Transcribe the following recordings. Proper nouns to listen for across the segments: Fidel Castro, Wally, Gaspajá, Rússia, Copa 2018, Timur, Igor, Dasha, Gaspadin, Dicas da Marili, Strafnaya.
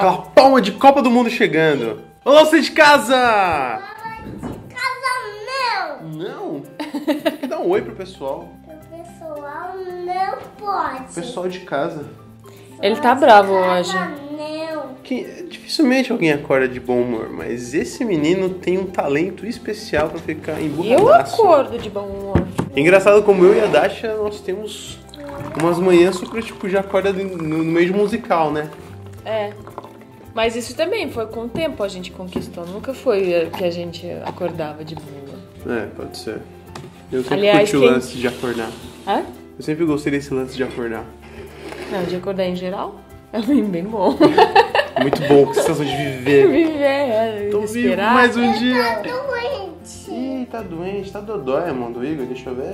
Com a palma de Copa do Mundo chegando. Olá, você de casa! Olá, de casa, meu! Não? Tem que dar um oi pro pessoal. O pessoal não pode. O pessoal de casa. Ele tá bravo hoje. Que, dificilmente alguém acorda de bom humor, mas esse menino tem um talento especial pra ficar emburradaço. Eu acordo de bom humor. Engraçado como eu e a Dasha, nós temos umas manhãs super tipo de acorda no meio musical, né? É, mas isso também foi com o tempo a gente conquistou, nunca foi que a gente acordava de boa. É, pode ser. Eu sempre curti o lance de acordar. Hã? Eu sempre gostei desse lance de acordar. Não, de acordar em geral é bem bom. Muito bom, que sensação de viver. Tô vivo mais um dia. Tá doente. Ih, tá doente, tá dodói, irmão do Igor, deixa eu ver.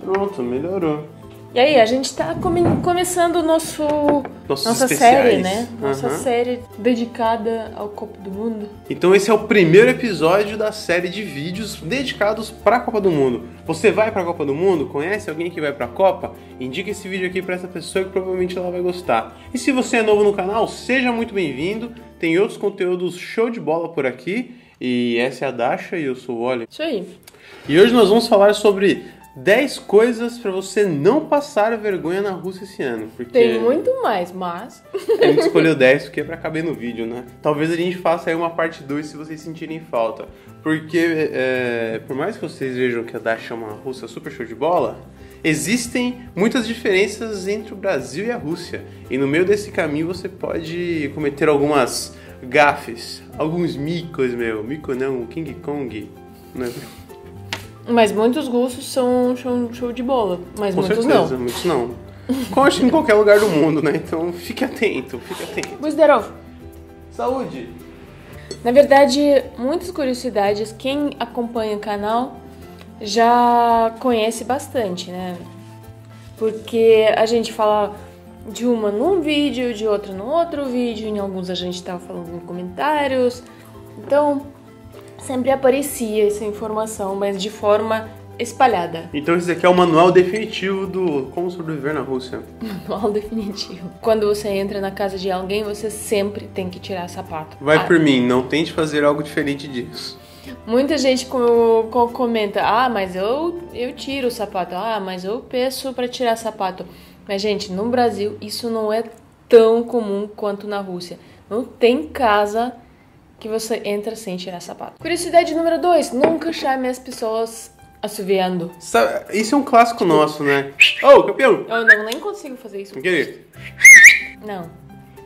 Pronto, melhorou. E aí, a gente tá começando o nossa série, né? Nossa série dedicada ao Copa do Mundo. Então esse é o primeiro episódio da série de vídeos dedicados pra Copa do Mundo. Você vai pra Copa do Mundo? Conhece alguém que vai pra Copa? Indica esse vídeo aqui pra essa pessoa que provavelmente ela vai gostar. E se você é novo no canal, seja muito bem-vindo. Tem outros conteúdos show de bola por aqui. E essa é a Dasha e eu sou o Wally. Isso aí. E hoje nós vamos falar sobre 10 coisas pra você não passar vergonha na Rússia esse ano, porque tem muito mais, mas a gente escolheu 10 porque é pra caber no vídeo, né? Talvez a gente faça aí uma parte 2 se vocês sentirem falta. Porque, por mais que vocês vejam que a Dasha é uma russa super show de bola, existem muitas diferenças entre o Brasil e a Rússia. E no meio desse caminho você pode cometer algumas gafes, alguns micos, meu. Mico não, King Kong, né? Mas muitos russos são show de bola, mas muitos não. Com certeza, muitos não. Corte em qualquer lugar do mundo, né? Então fique atento, fique atento. Buzderov. Saúde! Na verdade, muitas curiosidades, quem acompanha o canal já conhece bastante, né? Porque a gente fala de uma num vídeo, de outra no outro vídeo, em alguns a gente tá falando em comentários, então sempre aparecia essa informação, mas de forma espalhada. Então esse aqui é o manual definitivo do como sobreviver na Rússia. Manual definitivo. Quando você entra na casa de alguém, você sempre tem que tirar sapato. Vai por mim, não tente fazer algo diferente disso. Muita gente comenta, ah, mas eu tiro o sapato, ah, mas eu peço pra tirar sapato. Mas gente, no Brasil isso não é tão comum quanto na Rússia. Não tem casa que você entra sem tirar sapato. Curiosidade número 2, nunca chame as pessoas assoviando. Isso é um clássico tipo nosso, né? Ô, campeão! Eu não, nem consigo fazer isso. Que? Não.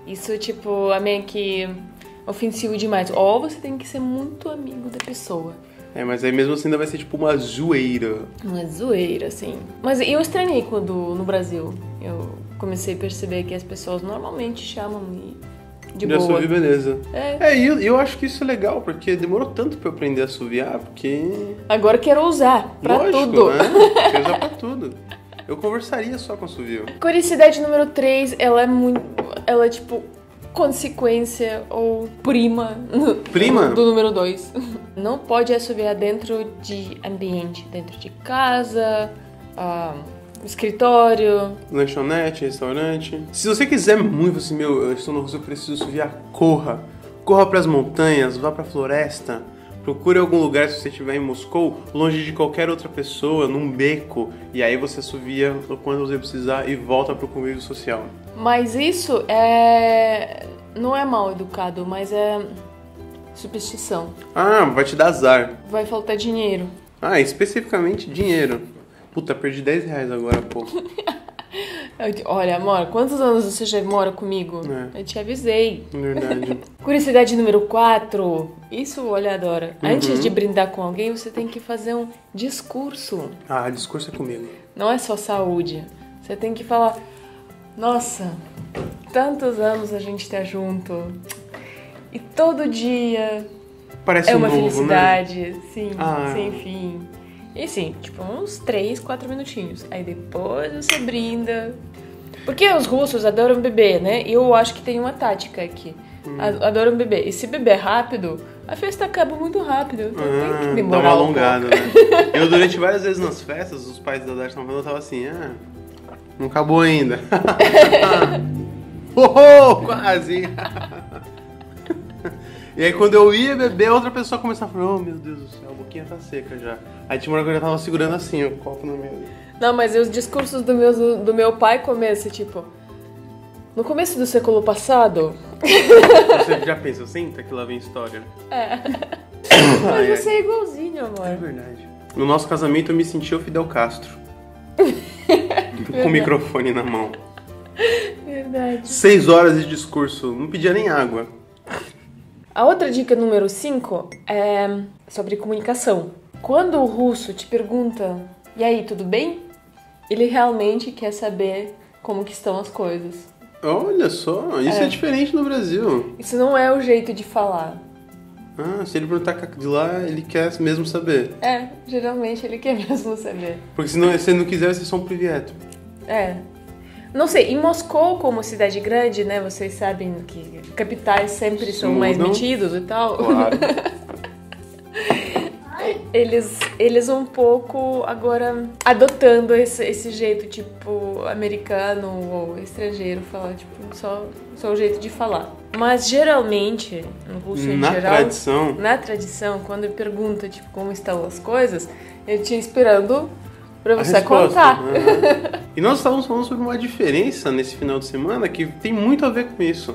Isso, tipo, é meio que ofensivo demais. Ou você tem que ser muito amigo da pessoa. É, mas aí mesmo assim ainda vai ser tipo uma zoeira. Uma zoeira, sim. Mas eu estranhei quando, no Brasil, eu comecei a perceber que as pessoas normalmente chamam de assoviar, beleza. É, eu acho que isso é legal, porque demorou tanto pra eu aprender a assoviar, porque agora quero usar pra lógico, tudo. Né? Quero usar pra tudo. Eu conversaria só com assovio. Curiosidade número 3, ela é muito. Ela é tipo consequência ou prima do número 2. Não pode assoviar dentro de ambiente, dentro de casa. Escritório, lanchonete, restaurante. Se você quiser muito, assim, meu, eu estou na Rússia, eu preciso assoviar, corra. Corra pras montanhas, vá pra floresta. Procure algum lugar, se você estiver em Moscou, longe de qualquer outra pessoa, num beco. E aí você assovia o quanto você precisar e volta pro convívio social. Mas isso não é mal educado, mas é superstição. Ah, vai te dar azar. Vai faltar dinheiro. Ah, especificamente dinheiro. Puta, perdi 10 reais agora, pô. Olha, amor, quantos anos você já mora comigo? É. Eu te avisei. Verdade. Curiosidade número 4. Isso o Olha adora. Antes de brindar com alguém, você tem que fazer um discurso. Ah, discurso é comigo. Não é só saúde. Você tem que falar, nossa, tantos anos a gente tá junto. E todo dia parece é uma novo, felicidade. Né? Sim, sem fim. E sim, tipo uns 3, 4 minutinhos. Aí depois você brinda. Porque os russos adoram beber, né? E eu acho que tem uma tática aqui. Adoram beber. E se beber rápido, a festa acaba muito rápido. Então tem que demorar. Dá uma alongada, né? Eu durante várias vezes nas festas, os pais da Dasha estavam falando, eu tava assim, não acabou ainda. Oh, quase! E aí quando eu ia beber, outra pessoa começava a falar, oh meu Deus do céu, a boquinha tá seca já. Aí Timur já tava segurando assim, o copo no meio. Não, mas os discursos do meu pai começam, tipo, no começo do século passado... Você já pensou, senta que lá vem história. É. Mas você é igualzinho, amor. É verdade. No nosso casamento eu me senti o Fidel Castro. Com o microfone na mão. Verdade. 6 horas de discurso, não pedia nem água. A outra dica número 5 é sobre comunicação. Quando o russo te pergunta, e aí, tudo bem? Ele realmente quer saber como que estão as coisas. Olha só, isso é diferente no Brasil. Isso não é o jeito de falar. Ah, se ele perguntar de lá, ele quer mesmo saber. É, geralmente ele quer mesmo saber. Porque se não quiser, vai ser só um privileto. É. Não sei, em Moscou, como cidade grande, né, vocês sabem que capitais sempre são mais metidos e tal. Claro. Eles um pouco agora adotando esse jeito, tipo, americano ou estrangeiro, falar, tipo, só o jeito de falar. Mas geralmente, no russo em geral, na tradição, quando pergunta, tipo, como estão as coisas, eu tinha esperando... Pra você contar. Uhum. E nós estávamos falando sobre uma diferença nesse final de semana que tem muito a ver com isso.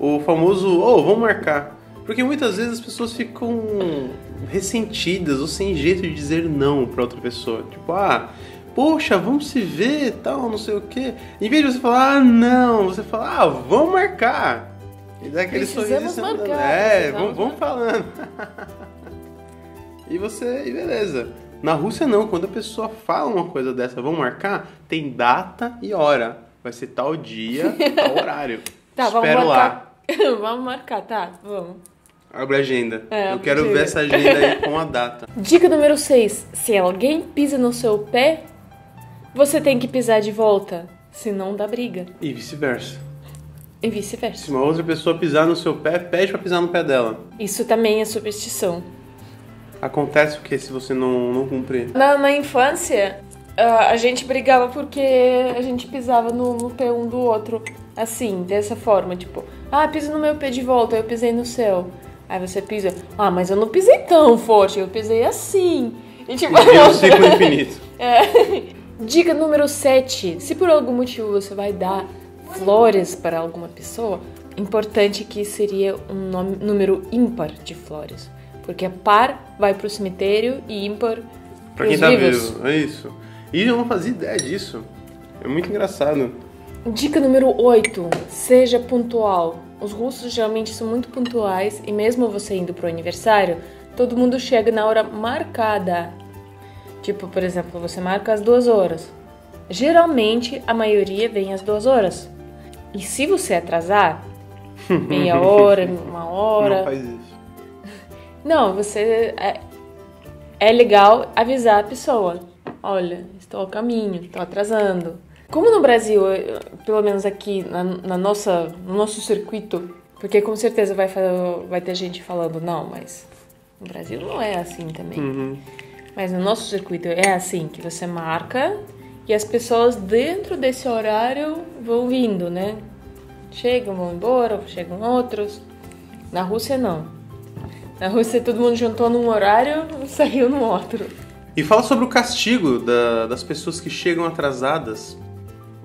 O famoso, vamos marcar. Porque muitas vezes as pessoas ficam ressentidas ou sem jeito de dizer não pra outra pessoa. Tipo, poxa, vamos se ver, tal, não sei o quê. Em vez de você falar, não, você fala, vamos marcar. E dá aquele sorriso. Marcar, vamos falando. E beleza. Na Rússia não, quando a pessoa fala uma coisa dessa, vamos marcar, tem data e hora. Vai ser tal dia, tal horário. Tá, espero lá. Vamos marcar, tá, vamos. Abre a agenda. Eu quero ver essa agenda aí com a data. Dica número 6. Se alguém pisa no seu pé, você tem que pisar de volta, senão dá briga. E vice-versa. E vice-versa. Se uma outra pessoa pisar no seu pé, pede pra pisar no pé dela. Isso também é superstição. Acontece o que se você não cumprir? Na infância, a gente brigava porque a gente pisava no pé um do outro, assim, dessa forma, tipo, piso no meu pé de volta, eu pisei no seu. Aí você pisa, mas eu não pisei tão forte, eu pisei assim. E tipo, um ciclo infinito. Dica número 7, se por algum motivo você vai dar flores para alguma pessoa, importante que seria um número ímpar de flores. Porque par vai pro cemitério e ímpar pra quem tá vivo, é isso. E eu não fazia ideia disso. É muito engraçado. Dica número 8. Seja puntual. Os russos geralmente são muito pontuais e mesmo você indo pro aniversário, todo mundo chega na hora marcada. Tipo, por exemplo, você marca às 2 horas. Geralmente, a maioria vem às 2 horas. E se você atrasar, meia hora, 1 hora... Não faz isso. Não, você... É legal avisar a pessoa. Olha, estou a caminho, estou atrasando. Como no Brasil, pelo menos aqui no nosso circuito, porque com certeza vai ter gente falando, não, mas no Brasil não é assim também. Uhum. Mas no nosso circuito é assim, que você marca e as pessoas dentro desse horário vão vindo, né? Chegam, vão embora, chegam outros. Na Rússia, não. Na Rússia, todo mundo juntou num horário e saiu no outro. E fala sobre o castigo das pessoas que chegam atrasadas,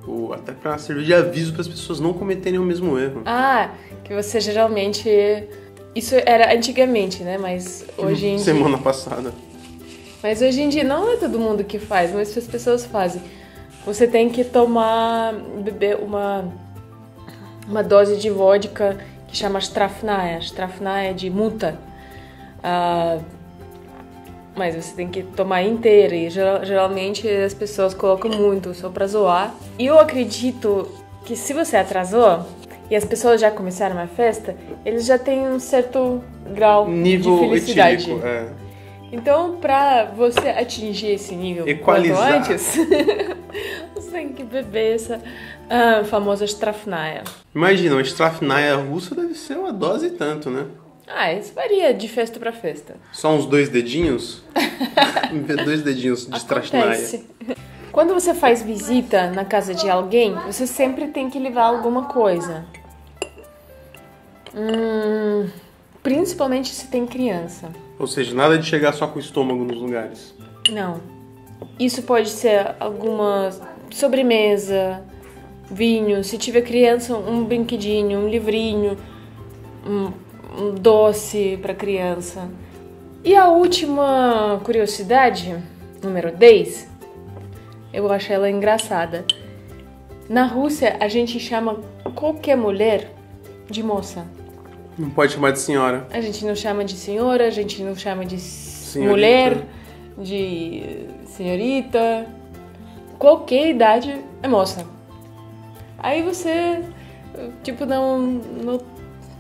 ou até para servir de aviso para as pessoas não cometerem o mesmo erro. Que você geralmente... Isso era antigamente, né? Mas hoje em dia... Semana passada. Mas hoje em dia não é todo mundo que faz, mas as pessoas fazem. Você tem que beber uma dose de vodka que chama Strafnaya. Strafnaya de multa. Mas você tem que tomar inteira e geralmente as pessoas colocam muito só pra zoar. E eu acredito que se você atrasou e as pessoas já começaram a festa, eles já têm um certo grau nível de felicidade. Etílico, Então, pra você atingir esse nível quanto antes, você tem que beber essa famosa Strafnaya. Imagina, uma Strafnaya russa deve ser uma dose e tanto, né? Isso varia de festa pra festa. Só uns 2 dedinhos? 2 dedinhos de Strafnaya. Quando você faz visita na casa de alguém, você sempre tem que levar alguma coisa. Principalmente se tem criança. Ou seja, nada de chegar só com o estômago nos lugares. Não. Isso pode ser alguma sobremesa, vinho, se tiver criança, um brinquedinho, um livrinho, um doce para criança. E a última curiosidade, número 10... eu acho ela engraçada. Na Rússia, a gente chama qualquer mulher de moça. Não pode chamar de senhora. A gente não chama de senhora, a gente não chama de senhorita. Mulher, de senhorita. Qualquer idade é moça. Aí você, tipo, não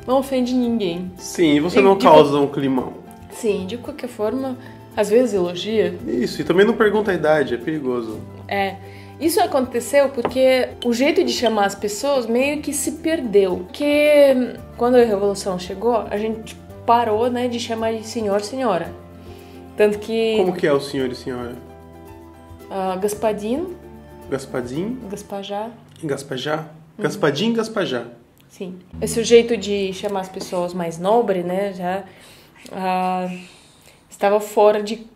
ofende ninguém. Sim, e você não causa um climão. Sim, de qualquer forma, às vezes elogia. Isso, e também não pergunta a idade, é perigoso. É, isso aconteceu porque o jeito de chamar as pessoas meio que se perdeu. Porque quando a Revolução chegou, a gente parou, né, de chamar de senhor, senhora. Tanto que... Como que é o senhor e senhora? Gaspadin. Gaspadin. Gaspajá. Gaspajá. Gaspadin, Gaspajá. Sim. Esse é o jeito de chamar as pessoas mais nobre, né, já... estava fora de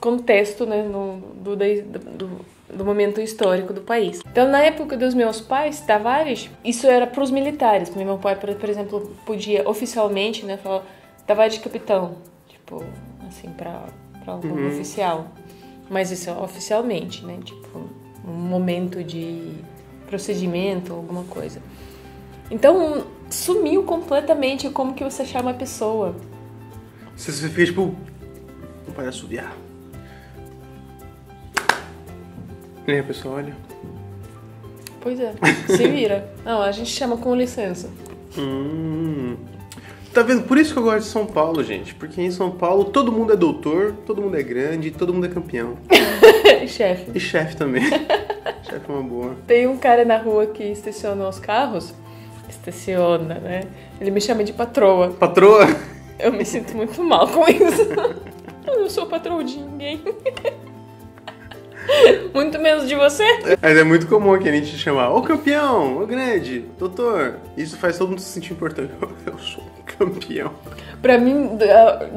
contexto, né, do momento histórico do país. Então, na época dos meus pais, Tavares, isso era para os militares. Meu pai, por exemplo, podia oficialmente, né, falar Tavares capitão, tipo, assim, para algum oficial. Mas isso oficialmente, né, tipo, um momento de procedimento, alguma coisa. Então, sumiu completamente como que você chama a pessoa. Você fica tipo... Não vai assobiar. E aí a pessoa olha. Pois é, se vira. Não, a gente chama com licença. Tá vendo? Por isso que eu gosto de São Paulo, gente. Porque em São Paulo todo mundo é doutor, todo mundo é grande, todo mundo é campeão. E chefe. E chefe também. Chefe é uma boa. Tem um cara na rua que estaciona os carros. Estaciona, né? Ele me chama de patroa. Patroa? Eu me sinto muito mal com isso. Eu não sou patroa de ninguém. Muito menos de você. Mas é muito comum que a gente chamar ô campeão, ô grande, doutor. Isso faz todo mundo se sentir importante. Eu sou campeão. Pra mim,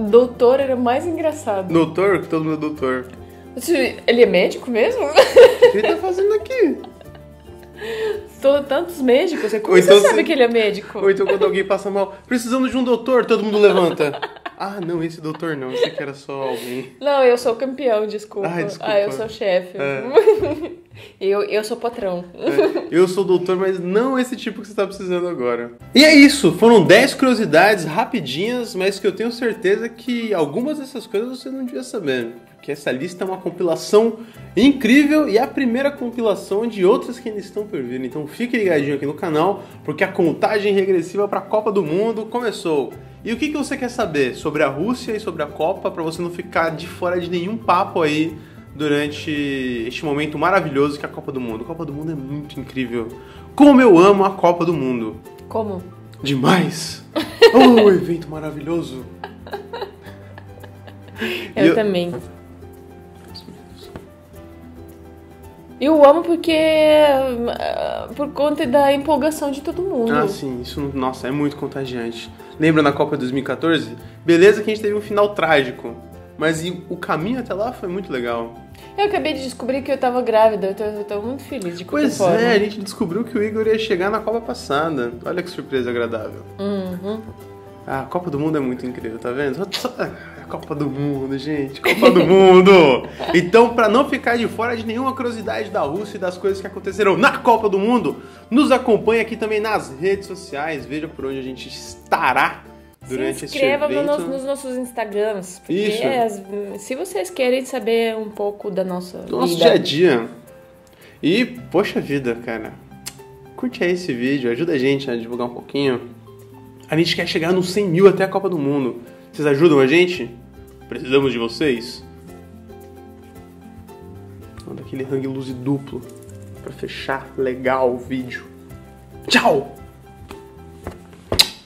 doutor era mais engraçado. Doutor? Todo mundo é doutor. Ele é médico mesmo? O que ele tá fazendo aqui? Tantos médicos, como então, você sabe que ele é médico? Ou então quando alguém passa mal, precisando de um doutor, todo mundo levanta. Ah, não, esse doutor não, esse aqui era só alguém. Não, eu sou campeão, desculpa. Ah, desculpa. Ah, eu sou chefe. É. Eu sou patrão. É. Eu sou doutor, mas não esse tipo que você tá precisando agora. E é isso, foram 10 curiosidades rapidinhas, mas que eu tenho certeza que algumas dessas coisas você não devia saber. Que essa lista é uma compilação incrível e a primeira compilação de outras que ainda estão por vir. Então fique ligadinho aqui no canal, porque a contagem regressiva para a Copa do Mundo começou. E o que você quer saber sobre a Rússia e sobre a Copa, para você não ficar de fora de nenhum papo aí durante este momento maravilhoso que é a Copa do Mundo. A Copa do Mundo é muito incrível. Como eu amo a Copa do Mundo. Como? Demais! Oh, evento maravilhoso! Eu também. Eu amo porque... por conta da empolgação de todo mundo. Ah, sim. Isso, nossa, é muito contagiante. Lembra na Copa 2014? Beleza que a gente teve um final trágico. Mas o caminho até lá foi muito legal. Eu acabei de descobrir que eu tava grávida. Eu tô muito feliz de qualquer forma. Pois é, a gente descobriu que o Igor ia chegar na Copa passada. Olha que surpresa agradável. Ah, a Copa do Mundo é muito incrível, tá vendo? Copa do Mundo, gente, Copa do Mundo! Então, para não ficar de fora de nenhuma curiosidade da Rússia e das coisas que aconteceram na Copa do Mundo, nos acompanhe aqui também nas redes sociais, veja por onde a gente estará durante esse evento. Se inscreva nos nossos Instagrams, porque se vocês querem saber um pouco da nossa vida. Do nosso dia a dia. E, poxa vida, cara, curte aí esse vídeo, ajuda a gente a divulgar um pouquinho. A gente quer chegar nos 100 mil até a Copa do Mundo. Vocês ajudam a gente? Precisamos de vocês? Manda aquele hang loose duplo pra fechar legal o vídeo. Tchau!